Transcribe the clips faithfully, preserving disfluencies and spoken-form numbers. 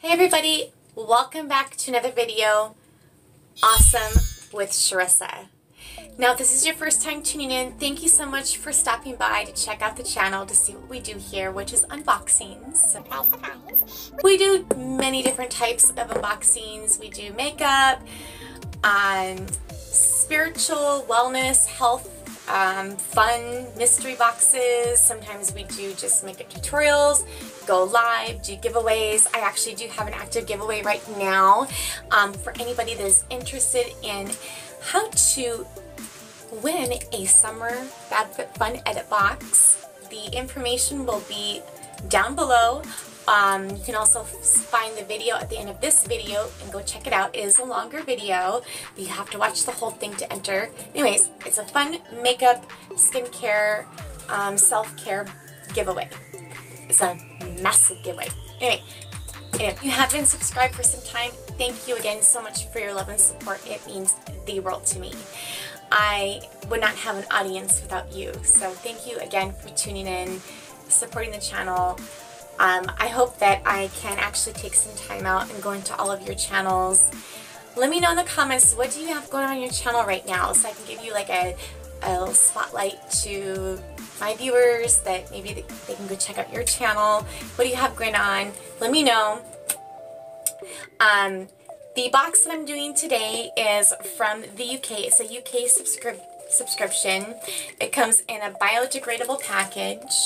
Hey everybody, welcome back to another video, Awesome with Charissa. Now if this is your first time tuning in, thank you so much for stopping by to check out the channel to see what we do here, which is unboxings. Surprise, surprise. We do many different types of unboxings. We do makeup, um, spiritual, wellness, health, Um, fun mystery boxes. Sometimes we do just makeup tutorials, go live, do giveaways. I actually do have an active giveaway right now um, for anybody that is interested in how to win a summer FabFitFun edit box. The information will be down below. Um, you can also find the video at the end of this video and go check it out. It is a longer video, but you have to watch the whole thing to enter. Anyways, it's a fun makeup, skincare, um, self-care giveaway. It's a massive giveaway. Anyway, if you have been subscribed for some time, thank you again so much for your love and support. It means the world to me. I would not have an audience without you. So thank you again for tuning in, supporting the channel. Um, I hope that I can actually take some time out and go into all of your channels. Let me know in the comments, what do you have going on in your channel right now, so I can give you like a, a little spotlight to my viewers that maybe they, they can go check out your channel. What do you have going on? Let me know. Um, the box that I'm doing today is from the U K. It's a U K subscription. subscription. It comes in a biodegradable package.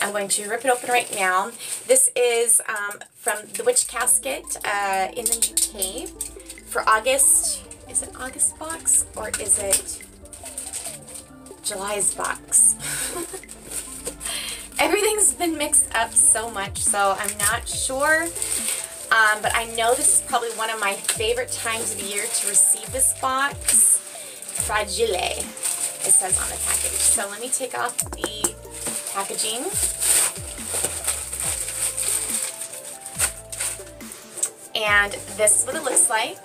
I'm going to rip it open right now. This is um, from the Witch Casket uh, in the U K for August. Is it August box or is it July's box? Everything's been mixed up so much, so I'm not sure. Um, but I know this is probably one of my favorite times of the year to receive this box. Fragile, it says on the package. So let me take off the packaging. And this is what it looks like.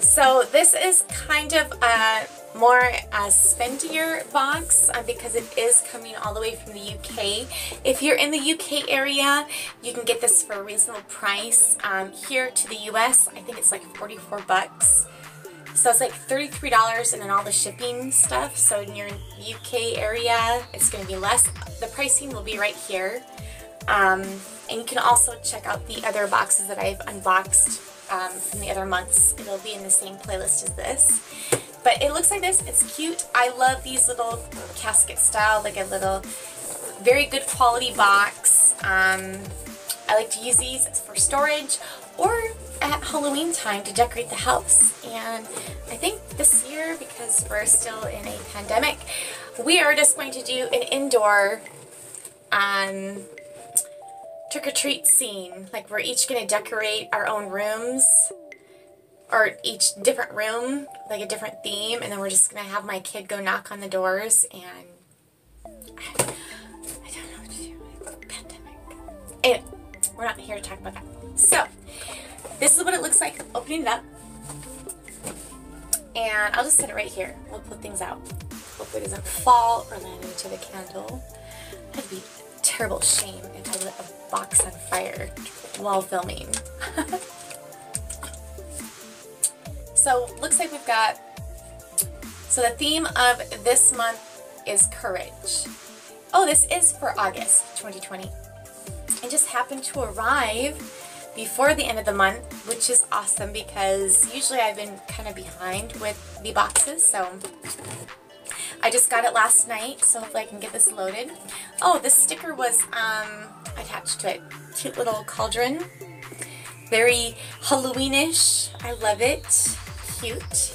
So this is kind of a more a spendier box uh, because it is coming all the way from the U K. If you're in the U K area, you can get this for a reasonable price. Um, here to the U S, I think it's like forty-four bucks. So it's like thirty-three dollars and then all the shipping stuff. So in your U K area, it's going to be less. The pricing will be right here. Um, and you can also check out the other boxes that I've unboxed um, from the other months. It'll be in the same playlist as this. But it looks like this. It's cute. I love these little casket style, like a little very good quality box. Um, I like to use these for storage or at Halloween time to decorate the house. And I think this year, because we're still in a pandemic, we are just going to do an indoor um, trick-or-treat scene. Like we're each going to decorate our own rooms, or each different room, like a different theme, and then we're just going to have my kid go knock on the doors. And I, I don't know what to do with the pandemic. Anyway, we're not here to talk about that. So this is what it looks like opening it up, and I'll just set it right here. We'll put things out. Hopefully it doesn't fall or land into the candle. That'd be a terrible shame if I lit a box on fire while filming. So looks like we've got, so the theme of this month is courage. Oh, this is for August twenty twenty. It just happened to arrive before the end of the month, which is awesome because usually I've been kind of behind with the boxes, so I just got it last night, so hopefully I can get this loaded. Oh, this sticker was um, attached to it. Cute little cauldron. Very Halloweenish. I love it. Cute.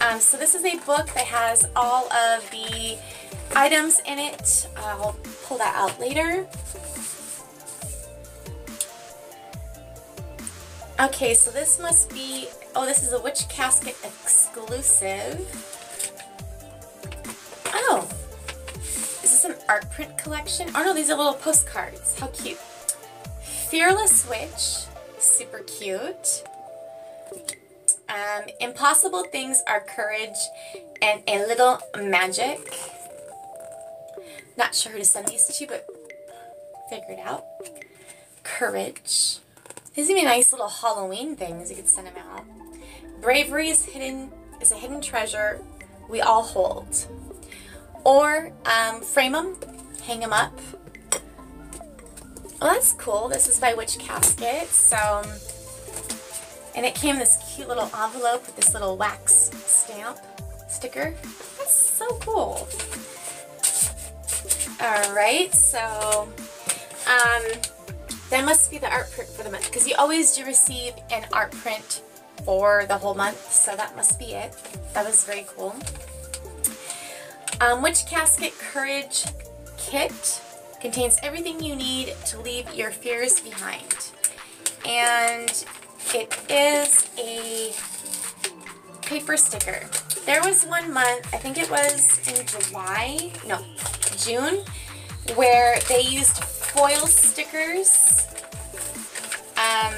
Um, so this is a book that has all of the items in it. I'll pull that out later. Okay, so this must be, oh, this is a Witch Casket exclusive. Oh, is this an art print collection? Oh no, these are little postcards. How cute. Fearless Witch, super cute. Um, impossible things are courage and a little magic. Not sure who to send these to, but figure it out. Courage. These are gonna be nice little Halloween things. You could send them out. Bravery is hidden is a hidden treasure we all hold. Or um, frame them, hang them up. Well, that's cool. This is by Witch Casket. So, and it came in this cute little envelope with this little wax stamp sticker. That's so cool. All right, so um, that must be the art print for the month, because you always do receive an art print for the whole month. So that must be it. That was very cool. Um, Witch Casket Courage Kit contains everything you need to leave your fears behind. And it is a paper sticker. There was one month, I think it was in July, no, June, where they used foil stickers um,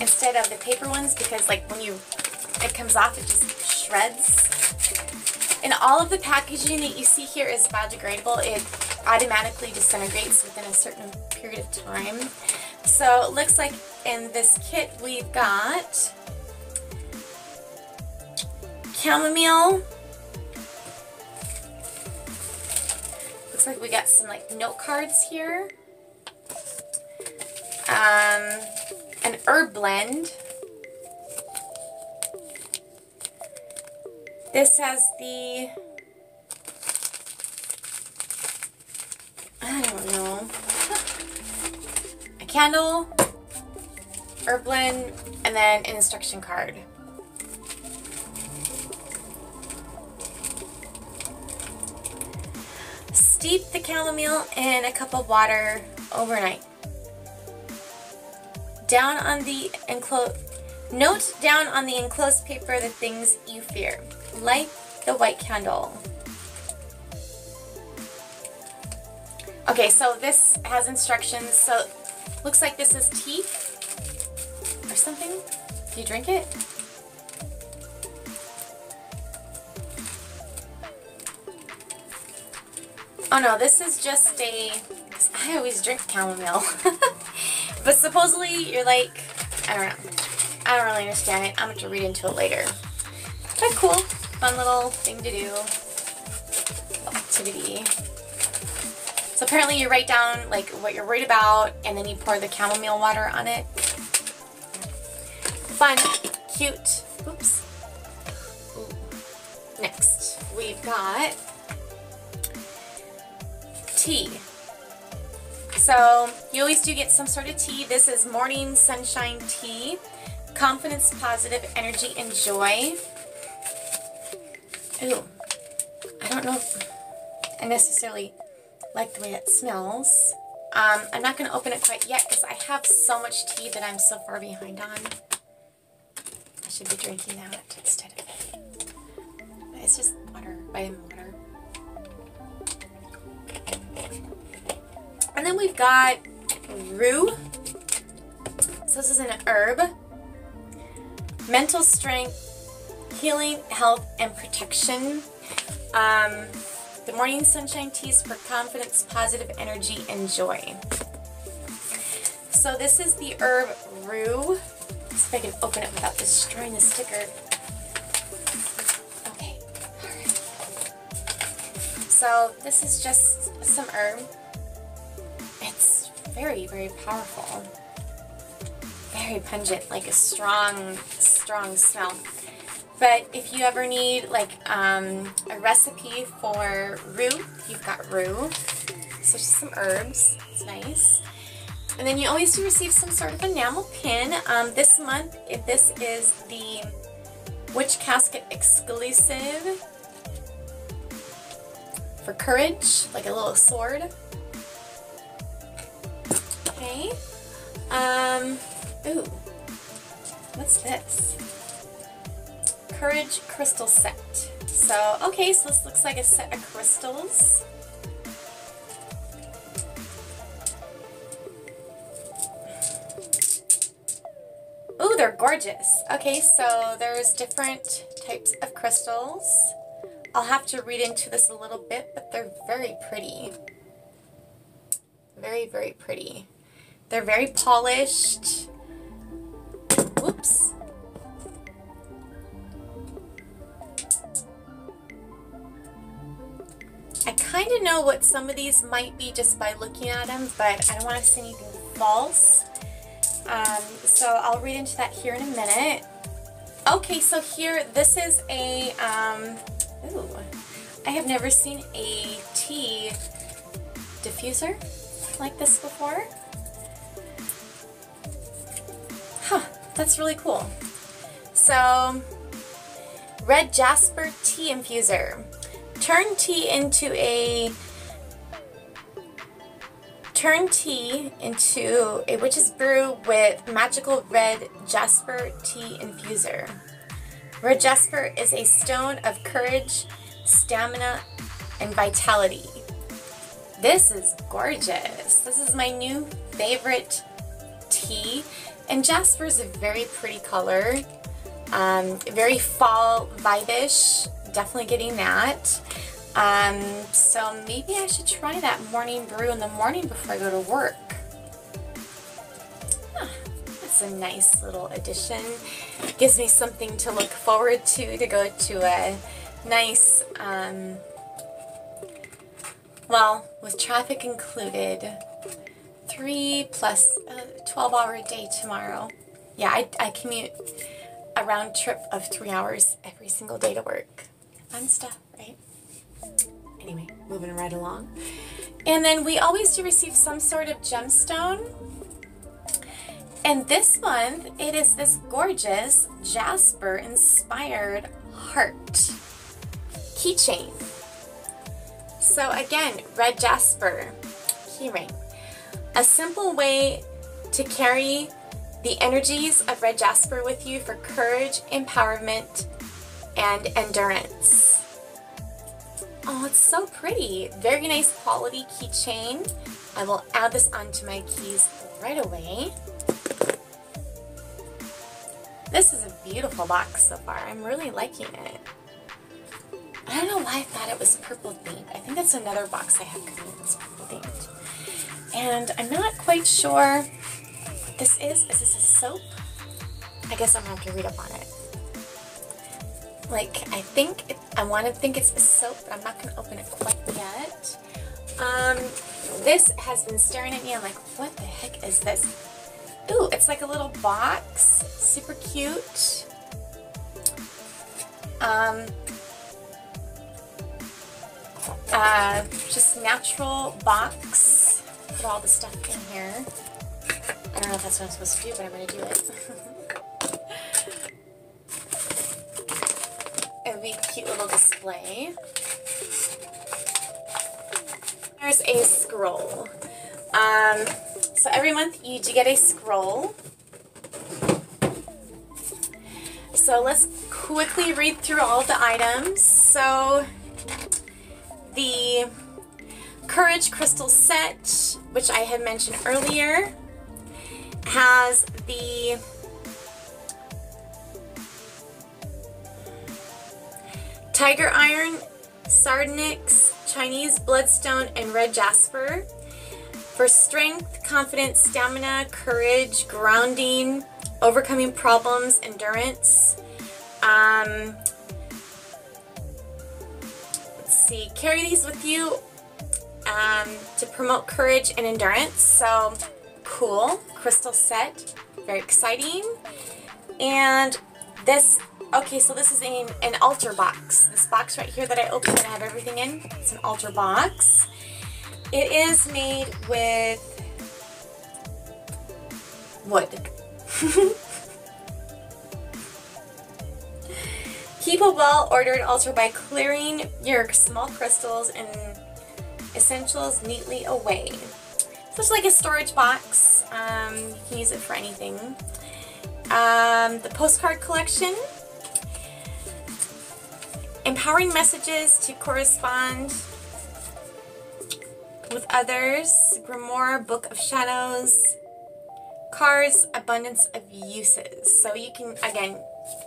instead of the paper ones, because like when you, it comes off, it just shreds. And all of the packaging that you see here is biodegradable. It automatically disintegrates within a certain period of time. So it looks like in this kit we've got chamomile. Looks like we got some like note cards here. Um, an herb blend. This has the, I don't know, a candle, herb blend, and then an instruction card. Steep the chamomile in a cup of water overnight. Down on the enclosed, note down on the enclosed paper the things you fear. Light the white candle. Okay, so this has instructions. So looks like this is tea or something. Do you drink it? Oh no, this is just a, I always drink chamomile. But supposedly you're like, I don't know. I don't really understand it. I'm going to read into it later. But cool. Fun little thing to do. Little activity. So apparently you write down like what you're worried about, and then you pour the chamomile water on it. Fun. Cute. Oops. Ooh. Next, we've got tea. So you always do get some sort of tea. This is morning sunshine tea. Confidence, positive energy, and joy. Ooh, I don't know if I necessarily like the way it smells. Um, I'm not going to open it quite yet because I have so much tea that I'm so far behind on. I should be drinking that instead of it. But it's just water, vitamin water. And then we've got rue. So this is an herb. Mental strength, healing, health, and protection. Um, the morning sunshine teas for confidence, positive energy, and joy. So this is the herb rue. See if I can open it without destroying the sticker. Okay, all right. So this is just some herb. It's very, very powerful. Very pungent, like a strong, strong smell. But if you ever need like um, a recipe for rue, you've got rue. So just some herbs, it's nice. And then you always do receive some sort of enamel pin. Um, this month, this is the Witch Casket exclusive for courage, like a little sword. Okay. Um. Ooh, what's this? Courage crystal set. So, okay, so this looks like a set of crystals. Ooh, they're gorgeous. Okay, so there's different types of crystals. I'll have to read into this a little bit, but they're very pretty. Very, very pretty. They're very polished. Whoops. I kind of know what some of these might be just by looking at them, but I don't want to say anything false. Um, so I'll read into that here in a minute. Okay, so here, this is a, um, ooh, I have never seen a tea diffuser like this before. Huh, that's really cool. So, red jasper tea infuser. Turn tea into a turn tea into a witch's brew with magical red jasper tea infuser. Red jasper is a stone of courage, stamina, and vitality. This is gorgeous. This is my new favorite tea, and jasper is a very pretty color, um, very fall vibe-ish. Definitely getting that. Um, so maybe I should try that morning brew in the morning before I go to work. Huh, that's a nice little addition. It gives me something to look forward to, to go to a nice, um, well, with traffic included, three plus a twelve hour day tomorrow. Yeah, I, I commute a round trip of three hours every single day to work. Fun stuff, right? Anyway, moving right along. And then we always do receive some sort of gemstone. And this month, it is this gorgeous jasper-inspired heart keychain. So again, red jasper key ring. A simple way to carry the energies of red jasper with you for courage, empowerment, and endurance. Oh, it's so pretty. Very nice quality keychain. I will add this onto my keys right away. This is a beautiful box so far. I'm really liking it. I don't know why I thought it was purple themed. I think that's another box I have coming that's purple themed. And I'm not quite sure what this is. Is this a soap? I guess I'm going to have to read up on it. Like, I think, it, I want to think it's a soap, but I'm not going to open it quite yet. Um, this has been staring at me. I'm like, what the heck is this? Ooh, it's like a little box. Super cute. Um, uh, just natural box. Put all the stuff in here. I don't know if that's what I'm supposed to do, but I'm going to do it. Cute little display. There's a scroll. Um, so every month you do get a scroll. So let's quickly read through all the items. So the Courage Crystal set, which I had mentioned earlier, has the Tiger iron, Sardonyx, Chinese bloodstone, and red jasper. For strength, confidence, stamina, courage, grounding, overcoming problems, endurance. Um, let's see, carry these with you um, to promote courage and endurance. So cool, crystal set, very exciting. And this Okay, so this is in an altar box. This box right here that I opened and I have everything in, it's an altar box. It is made with wood. Keep a well-ordered altar by clearing your small crystals and essentials neatly away. So it's like a storage box. Um, you can use it for anything. Um, the postcard collection. Empowering messages to correspond with others. Grimoire, Book of Shadows. Cards, abundance of uses. So you can, again,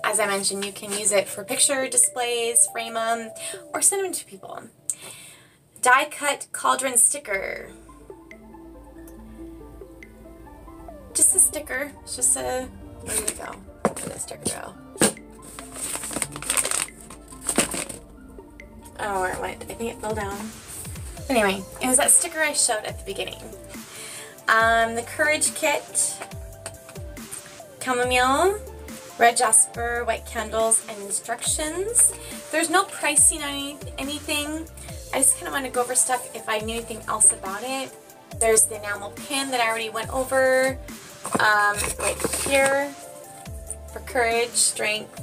as I mentioned, you can use it for picture displays, frame them, or send them to people. Die cut cauldron sticker. sticker. It's just a, where did it go? Where did that sticker go? Oh, where it went. I think it fell down. Anyway, it was that sticker I showed at the beginning. Um, the Courage Kit, chamomile, red jasper, white candles, and instructions. There's no pricing on any, anything. I just kind of want to go over stuff if I knew anything else about it. There's the enamel pin that I already went over, um, right here, for courage, strength.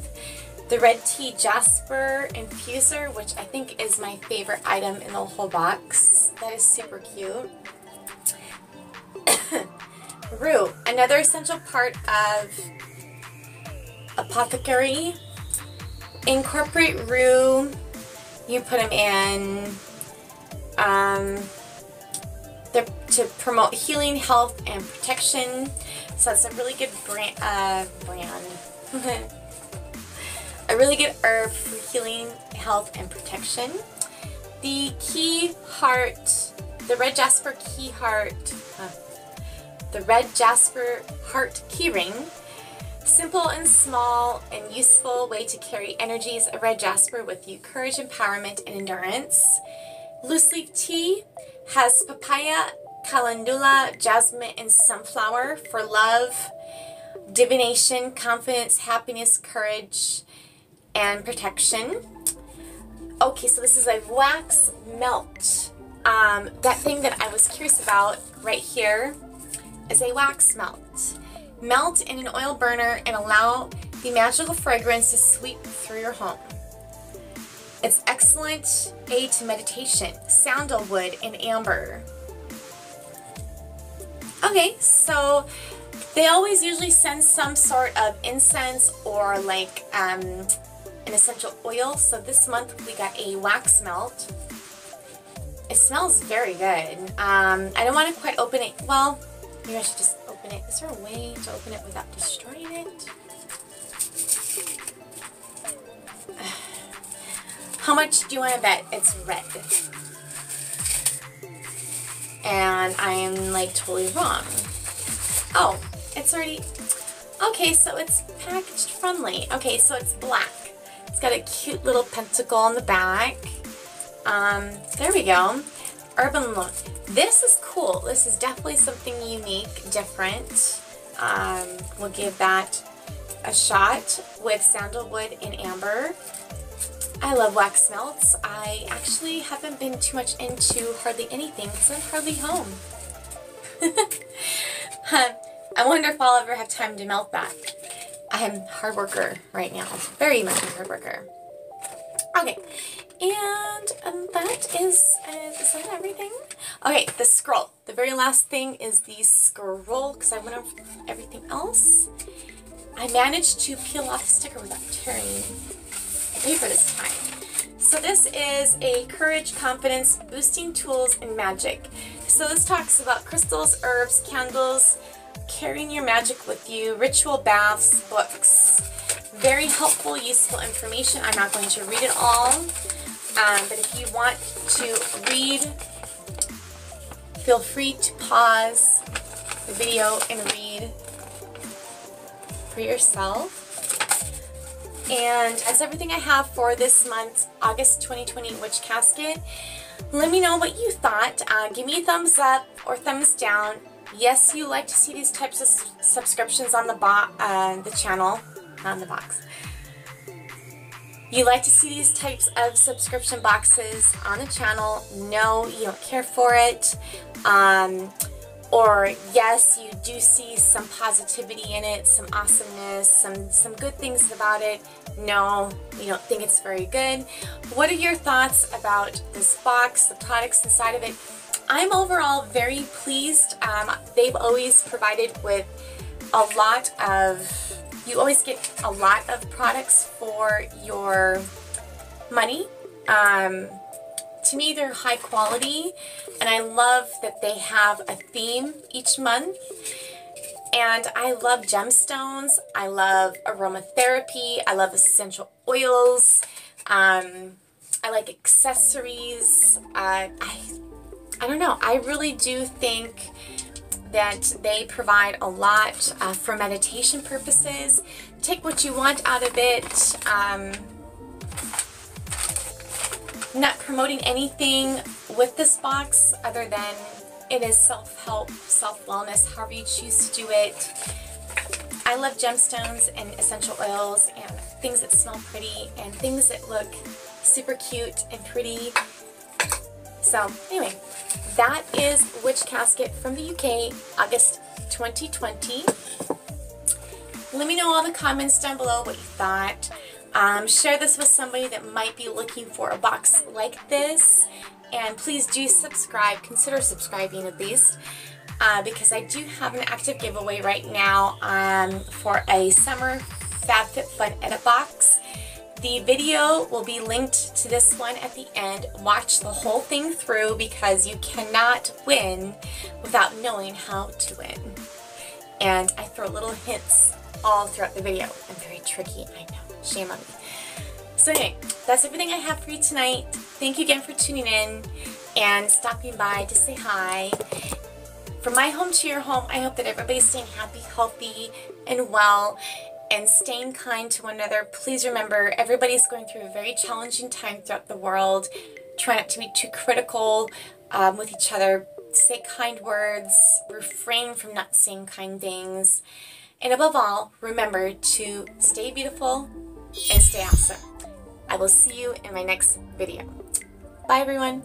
The red tea jasper infuser, which I think is my favorite item in the whole box. That is super cute. Rue, another essential part of apothecary. Incorporate rue. You put them in um, the, to promote healing, health, and protection. So it's a really good brand. Uh, brand. A really good herb for healing, health, and protection. The key heart, the red jasper key heart, uh, the red jasper heart key ring. Simple and small and useful way to carry energies of red jasper with you. Courage, empowerment, and endurance. Loose leaf tea has papaya, calendula, jasmine, and sunflower for love, divination, confidence, happiness, courage, and protection. Okay, so this is a wax melt. Um, that thing that I was curious about right here is a wax melt. Melt in an oil burner and allow the magical fragrance to sweep through your home. It's excellent aid to meditation, sandalwood, and amber. Okay, so they always usually send some sort of incense or like um, an essential oil. So this month we got a wax melt. It smells very good. Um, I don't want to quite open it. Well, maybe I should just open it. Is there a way to open it without destroying it? How much do you want to bet it's red? And I am like totally wrong. Oh, it's already. Okay, so it's packaged friendly. Okay, so it's black. It's got a cute little pentacle on the back. Um, there we go. Urban look. This is cool. This is definitely something unique, different. Um, we'll give that a shot with sandalwood and amber. I love wax melts. I actually haven't been too much into hardly anything because I'm hardly home. I wonder if I'll ever have time to melt that. I am a hard worker right now. Very much a hard worker. Okay, and um, that is, uh, is that everything? Okay, the scroll. The very last thing is the scroll because I went over everything else. I managed to peel off the sticker without tearing the paper this time. So this is a courage, confidence, boosting tools, and magic. So this talks about crystals, herbs, candles, carrying your magic with you, ritual baths, books. Very helpful, useful information. I'm not going to read it all, um, but if you want to read, feel free to pause the video and read for yourself. And that's everything I have for this month's August twenty twenty Witch Casket. Let me know what you thought. Uh, give me a thumbs up or thumbs down. Yes, you like to see these types of subscriptions on the box, uh, the channel, not on the box. You like to see these types of subscription boxes on the channel. No, you don't care for it. Um, or yes, you do see some positivity in it, some awesomeness, some, some good things about it. No, you don't think it's very good. What are your thoughts about this box, the products inside of it? I'm overall very pleased. Um, they've always provided with a lot of, you always get a lot of products for your money. Um, to me, they're high quality, and I love that they have a theme each month. And I love gemstones, I love aromatherapy, I love essential oils, um, I like accessories. Uh, I I don't know, I really do think that they provide a lot uh, for meditation purposes. Take what you want out of it. Um, not promoting anything with this box other than it is self-help, self-wellness, however you choose to do it. I love gemstones and essential oils and things that smell pretty and things that look super cute and pretty. So anyway, that is Witch Casket from the U K, August twenty twenty. Let me know all the comments down below what you thought. Um, share this with somebody that might be looking for a box like this. And please do subscribe, consider subscribing at least, uh, because I do have an active giveaway right now um, for a summer FabFitFun edit box. The video will be linked to this one at the end. Watch the whole thing through because you cannot win without knowing how to win. And I throw little hints all throughout the video. I'm very tricky, I know. Shame on me. So anyway, that's everything I have for you tonight. Thank you again for tuning in and stopping by to say hi. From my home to your home, I hope that everybody's staying happy, healthy, and well, and staying kind to one another. Please remember, everybody's going through a very challenging time throughout the world. Try not to be too critical um, with each other. Say kind words. Refrain from not saying kind things. And above all, remember to stay beautiful and stay awesome. I will see you in my next video. Bye, everyone.